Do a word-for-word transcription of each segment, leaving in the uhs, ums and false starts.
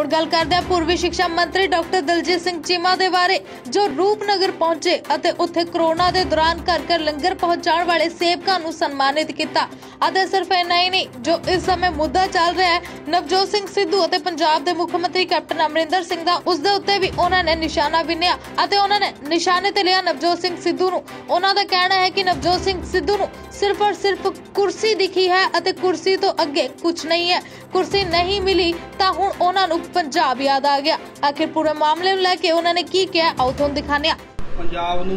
ਹੁਣ ਗੱਲ ਕਰਦੇ ਹਾਂ पूर्वी शिक्षा मंत्री डॉक्टर दलजीत सिंह चीमा ਦੇ ਬਾਰੇ जो रूपनगर पहुंचे ਅਤੇ ਉੱਥੇ कोरोना ਦੇ ਦੌਰਾਨ ਘਰ ਘਰ ਲੰਗਰ ਪਹੁੰਚਾਉਣ ਵਾਲੇ ਸੇਵਕਾਂ ਨੂੰ ਸਨਮਾਨਿਤ ਕੀਤਾ ਅਤੇ ਸਿਰਫ ਇੰਨਾ ਹੀ ਨਹੀਂ जो इस समय मुद्दा चल रहा है नवजोत सिंह सिद्धू ਅਤੇ पंजाब के मुख मंत्री कैप्टन अमरिंदर सिंह ਦਾ ਉਸ ਦੇ ਉੱਤੇ भी उन्होंने निशाना बिन्या ਅਤੇ ਉਹਨਾਂ ਨੇ निशाने ਤੇ ਲਿਆ नवजोत सिंह सिद्धू ਨੂੰ। ਉਹਨਾਂ ਦਾ ਕਹਿਣਾ ਹੈ कि नवजोत सिंह सिद्धू ਨੂੰ सिर्फ और सिर्फ कुर्सी दिखी है ਅਤੇ कुर्सी तो अगे कुछ नहीं है, कुर्सी नहीं मिली ਤਾਂ ਹੁਣ ਉਹਨਾਂ ਨੂੰ पंजाब याद आ गया। आखिर पूरे मामले में लेके उन्होंने की किया आओ तुहानू दिखाने। पंजाब नूं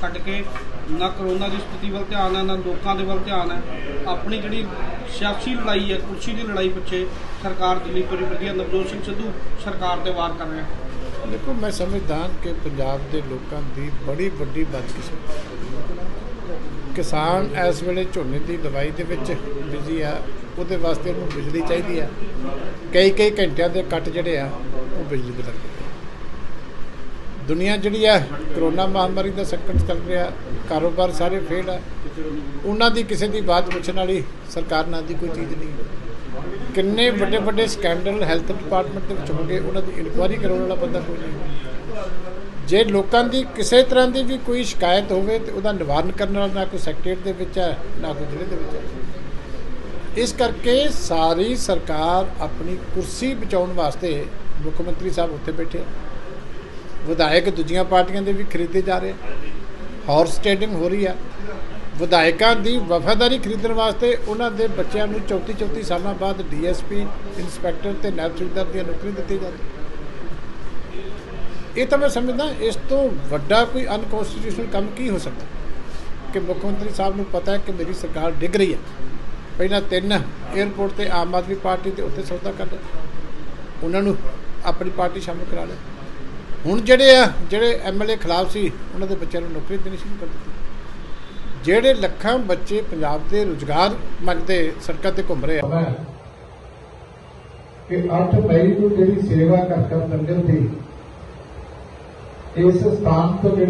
छड्ड के ना कोरोना की स्थिति वाल ध्यान है ना लोगों के वाल ध्यान है, अपनी जी सियासी लड़ाई है कुर्सी की लड़ाई पिछे सरकार दिल्ली पूरी वधिया नवजोत सिंह सिद्धू सरकार से वार कर रहे हैं। देखो मैं समझदा कि पंजाब के लोगों की बड़ी वड्डी बदकिस्मती, किसान इस वेले झोने की दवाई के बिजी है, वो वास्ते उन्होंने बिजली चाहिए है, कई कई घंटिया के कट जोड़े आ बिजली के लगते। दुनिया जी कोरोना महामारी का संकट चल रहा, कारोबार सारे फेल है, उन्होंने किसी की बात पूछने वाली सरकार ना दी कोई चीज़ नहीं। किन्ने बड़े बड़े स्कैंडल हेल्थ डिपार्टमेंट हो गए, उन्होंने इनकुआरी कराने वाला बंदा कोई नहीं। जे लोगों की किसी तरह की भी कोई शिकायत हो निवारण करने ना कोई सैक्ट्रेट के ना कोई जिले, इस करके सारी सरकार अपनी कुर्सी बचाने वास्ते मुख्यमंत्री साहब उत्थे बैठे, विधायक दूजिया पार्टियां दे भी खरीदे जा रहे, हॉर्स ट्रेडिंग हो रही है, विधायकों की वफादारी खरीदने वास्ते उन्होंने बच्चों को चौती चौती साल बाद डी एस पी इंस्पैक्टर ते नायब तहसीलदार दी नौकरी दी जाती। ये तो मैं समझदा इस तो वड्डा कोई अनकॉन्स्टिट्यूशनल काम की हो सकता कि मुख्यमंत्री साहब को पता है कि मेरी सरकार डिग रही है। पहला तीन एयरपोर्ट से आम आदमी पार्टी के उत्तर सौदा कर लिया, उन्होंने अपनी पार्टी शामिल करा लिया। हूँ जोड़े आ जोड़े एम एल ए खिलाफ से उन्होंने बच्चों नौकरी देनी शुरू कर दी। जोड़े लखा बच्चे पंजाब के रोजगार मंगते सड़कों पर घूम रहे हैं कि अठ मई को जी सेवा करकर लंगर थी इस स्थान तो जी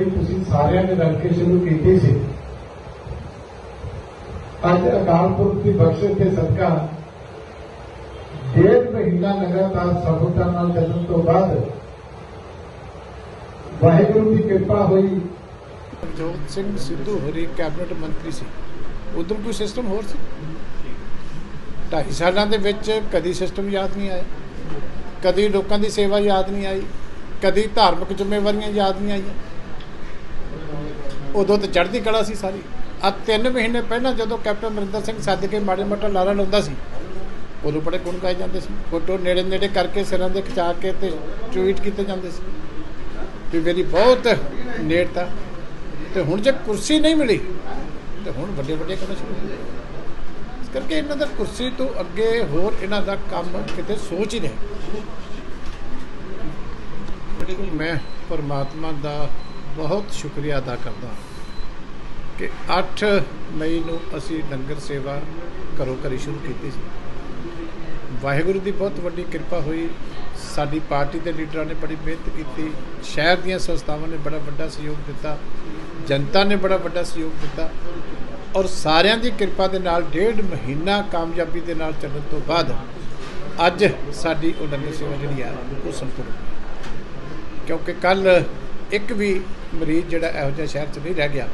सारे ने रल के शुरू की थी। अज अकाल पुरख की बख्शिश के सदका डेढ़ महीना लगातार सफलता नाल चलने तो बाद वाहिगुरू की कृपा हुई। नवजोत सिंह सिद्धू होरी कैबिनेट मंत्री सी, उधर कोई सिस्टम होर सी, ढाई सालों के विच कदी सिस्टम याद नहीं आया, कदी लोगों की सेवा याद नहीं आई, कदी धार्मिक जिम्मेवारियां याद नहीं आईयां। उदों तो चढ़ती कला सी सारी। अब तीन महीने पहले जो कैप्टन अमरिंदर सिंह सद के माड़ा मोटा लारा लाता सी उदों बड़े गुण गाए जाते, फोटो नेड़े नेड़े करके सिरों के खिचा के ट्वीट किए जाते भी मेरी बहुत नेड़ता। तो हुण जो कुर्सी नहीं मिली तो हुण वड्डे वड्डे करना शुरू हो गए, इस करके इन्हां दा कुर्सी तो अगे होर इन्हां दा काम किते सोच ही नहीं। मैं परमात्मा का बहुत शुक्रिया अदा करता कि अठ मई को असी लंगर सेवा घरों घरी शुरू की। वाहिगुरू की बहुत वड्डी कृपा हुई, साडी पार्टी के लीडर ने बड़ी मेहनत की, शहर दी संस्थावां ने बड़ा वड्डा सहयोग दिता, जनता ने बड़ा वड्डा सहयोग दिता और सारियां दी कृपा के नाल डेढ़ महीना कामयाबी के नाल चलने तो बाद अज साडी ओह लंगर सेवा जिहड़ी आ ओह संपूर्ण, क्योंकि कल एक भी मरीज जिहड़ा इहो जिहा शहर च नहीं रह गया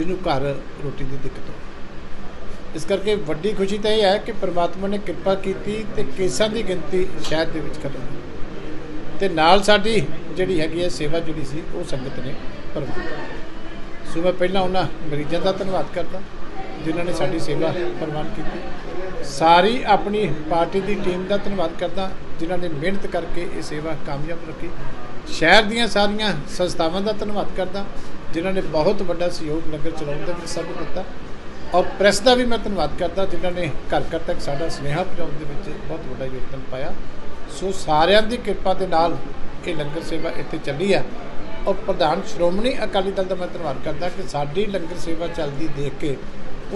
जिन्हों घर रोटी की दिक्कत हो। इस करके वड्डी खुशी तो यह है कि परमात्मा ने कृपा की ते केसां की गिनती शहर के विच घटी ते नाल साडी जिहड़ी हैगी सेवा जिहड़ी सी वो संगत ने प्रवान। सो मैं पहला उन्होंने मरीजों का धन्यवाद करता जिन्होंने साडी सेवा प्रवान की, सारी अपनी पार्टी की टीम का धन्यवाद करता जिन्होंने मेहनत करके ये सेवा कामयाब रखी, शहर दी सारियां संस्थावां का धन्यवाद करता जिन्होंने बहुत बड़ा सहयोग लंगर चलाने में सब दिता और प्रेस का भी मैं धन्यवाद करता जिन्होंने घर घर तक साडा सुनेहा पहुँचाने में बहुत बड़ा योगदान पाया। सो सारियां दी कृपा के नाल ये लंगर सेवा इत्थे चली है और प्रधान श्रोमणी अकाली दल का मैं धन्यवाद करता कि साडी लंगर सेवा चलती देख के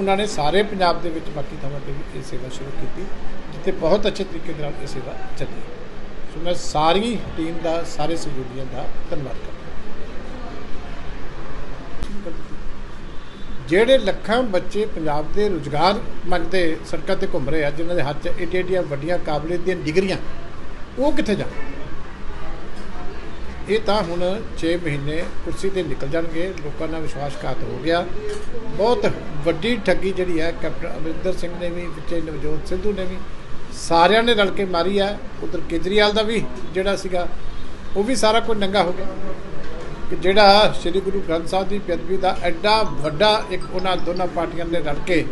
उन्होंने सारे पंजाब के बाकी थावां ते भी ये सेवा शुरू की जिते बहुत अच्छे तरीके नाल ये सेवा चली। सो मैं सारी टीम का सारे सहयोगियों का धन्यवाद करता। जेड़े लखा बच्चे पंजाब के रोजगार मंगते सड़कों पर घूम रहे हैं, जिन्होंने हाथ एडिया एडिया वड्डियां काबलियत डिग्रियां ਉਹ ਕਿੱਥੇ ਜਾਣ। ਇਹ ਤਾਂ ਹੁਣ छे ਮਹੀਨੇ ਕੁਰਸੀ ਤੇ ਨਿਕਲ ਜਾਣਗੇ। ਲੋਕਾਂ ਦਾ ਵਿਸ਼ਵਾਸਘਾਤ ਹੋ ਗਿਆ। ਬਹੁਤ ਵੱਡੀ ਠੱਗੀ ਜਿਹੜੀ ਹੈ कैप्टन ਅਮਰਿੰਦਰ ਸਿੰਘ ਨੇ ਵੀ ਵਿੱਚੇ ਨਵਜੋਤ ਸਿੱਧੂ ਨੇ भी ਸਾਰਿਆਂ ਨੇ ਰਲ ਕੇ ਮਾਰੀ ਹੈ। ਉਧਰ ਕੇਜਰੀਵਾਲ ਦਾ ਵੀ ਜਿਹੜਾ ਸੀਗਾ ਉਹ ਵੀ ਸਾਰਾ ਕੁਝ ਨੰਗਾ ਹੋ ਗਿਆ ਕਿ ਜਿਹੜਾ ਸ਼੍ਰੀ ਗੁਰੂ ਗ੍ਰੰਥ ਸਾਹਿਬ ਦੀ ਪਦਵੀ ਦਾ ਐਡਾ ਵੱਡਾ ਇੱਕ ਉਹਨਾਂ ਦੋਨਾਂ ਪਾਰਟੀਆਂ ਨੇ ਰਲ ਕੇ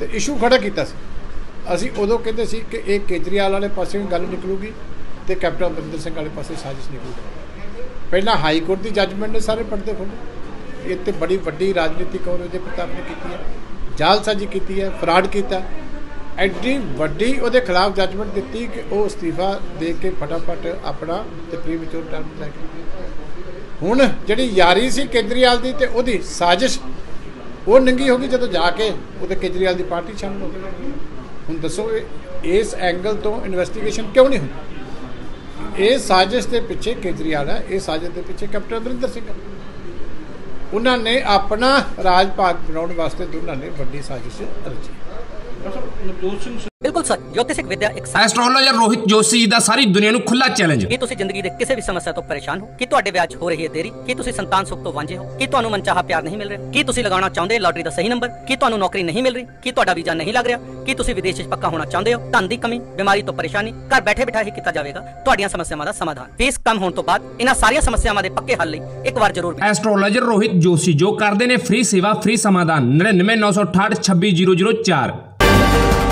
ਤੇ ਇਸ਼ੂ ਖੜਾ ਕੀਤਾ ਸੀ। ਅਸੀਂ ਉਦੋਂ ਕਹਿੰਦੇ ਸੀ ਕਿ ਇਹ ਕੇਜਰੀਵਾਲ ਵਾਲੇ ਪਾਸੇ ਗੱਲ ਨਿਕਲੂਗੀ ਤੇ कैप्टन ਅਮਰਿੰਦਰ ਸਿੰਘ ਵਾਲੇ ਪਾਸੇ ਸਾਜ਼ਿਸ਼ ਨਿਕਲੂਗੀ। पहला हाई कोर्ट की जजमेंट ने सारे पढ़ते खोले। ये तो बड़ी वड्डी राजनीतिक और उसके प्रताप ने की है, जालसाजी की है, फ्रॉड किया, एड्डी वड्डी उसके खिलाफ जजमेंट दी कि वह इस्तीफा दे के फटाफट अपना तो प्रीमैच्योर टर्म लै गया। हुण जिहड़ी यारी सी केजरीवाल की तो उसकी साजिश वो नंगी होगी जदों जाके उहदे केजरीवाल की पार्टी शामिल हो गई। हुण दसो इस एंगल तो इन्वेस्टिगेशन क्यों नहीं हुई। ये साजिश के पिछे केजरीवाल है, ये साजिश के पिछे कैप्टन अमरिंदर सिंह है। उन्होंने अपना राज भाग बनाने वास्ते दोनों ने बड़ी साजिश रची। ਬਿਲਕੁਲ ਸਰ, ਜੋਤਿਸ਼ਕ ਵਿਦਿਆ ਇੱਕ ਐਸਟ੍ਰੋਲੋਜਰ ਰੋਹਿਤ ਜੋਸ਼ੀ ਦਾ ਸਾਰੀ ਦੁਨੀਆ ਨੂੰ ਖੁੱਲਾ ਚੈਲੰਜ। ਕੀ ਤੁਸੀਂ ਜ਼ਿੰਦਗੀ ਦੇ ਕਿਸੇ ਵੀ ਸਮੱਸਿਆ ਤੋਂ ਪਰੇਸ਼ਾਨ ਹੋ? ਕੀ ਤੁਹਾਡੇ ਵਿਆਹ 'ਚ ਹੋ ਰਹੀ ਹੈ ਦੇਰੀ? ਕੀ ਤੁਸੀਂ ਸੰਤਾਨ ਸੁੱਖ ਤੋਂ ਵਾਂਝੇ ਹੋ? ਕੀ ਤੁਹਾਨੂੰ ਮਨਚਾਹਾ ਪਿਆਰ ਨਹੀਂ ਮਿਲ ਰਿਹਾ? ਕੀ ਤੁਸੀਂ ਲਗਾਉਣਾ ਚਾਹੁੰਦੇ ਲਾਟਰੀ ਦਾ ਸਹੀ ਨੰਬਰ? ਕੀ ਤੁਹਾਨੂੰ ਨੌਕਰੀ ਨਹੀਂ ਮਿਲ ਰਹੀ? ਕੀ ਤੁਹਾਡਾ ਵੀਜ਼ਾ ਨਹੀਂ ਲੱਗ ਰਿਹਾ? ਕੀ ਤੁਸੀਂ ਵਿਦੇਸ਼ 'ਚ ਪੱਕਾ ਹੋਣਾ ਚਾਹੁੰਦੇ ਹੋ? ਧਨ ਦੀ ਕਮੀ, ਬਿਮਾਰੀ ਤੋਂ ਪਰੇਸ਼ਾਨੀ, ਘਰ ਬੈਠੇ ਬਿਠਾਏ ਹੀ ਕੀਤਾ ਜਾਵੇਗਾ ਤੁਹਾਡੀਆਂ ਸਮੱਸਿਆਵਾਂ ਦਾ ਸਮਾਧਾਨ। ਫੀਸ ਕਮ ਹੋਣ ਤੋਂ ਬਾਅਦ ਇਹਨਾਂ ਸਾਰੀਆਂ ਸਮੱਸਿਆਵਾਂ ਦੇ ਪੱਕੇ ਹੱਲ ਲਈ ਇੱਕ ਵਾਰ ਜ਼ਰੂਰ ਐਸਟ੍ਰੋਲੋਜਰ ਰੋਹਿਤ ਜੋਸ਼ੀ ਜੋ ਕਰਦੇ ਨੇ ਫ੍ਰੀ ਸੇਵਾ ਫ੍ਰੀ ਸਮਾਧਾਨ। Ninety nine nine six eight छब्बीस जीरो जीरो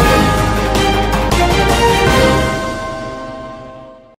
चार।